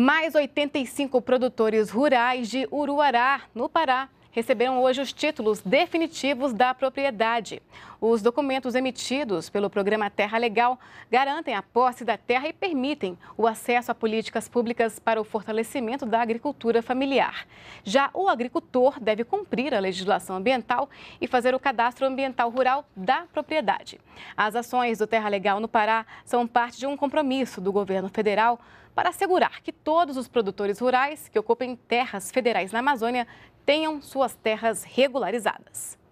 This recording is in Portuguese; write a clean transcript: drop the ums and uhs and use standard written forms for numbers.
Mais 85 produtores rurais de Uruará, no Pará, receberam hoje os títulos definitivos da propriedade. Os documentos emitidos pelo programa Terra Legal garantem a posse da terra e permitem o acesso a políticas públicas para o fortalecimento da agricultura familiar. Já o agricultor deve cumprir a legislação ambiental e fazer o cadastro ambiental rural da propriedade. As ações do Terra Legal no Pará são parte de um compromisso do governo federal para assegurar que todos os produtores rurais que ocupem terras federais na Amazônia tenham suas terras regularizadas.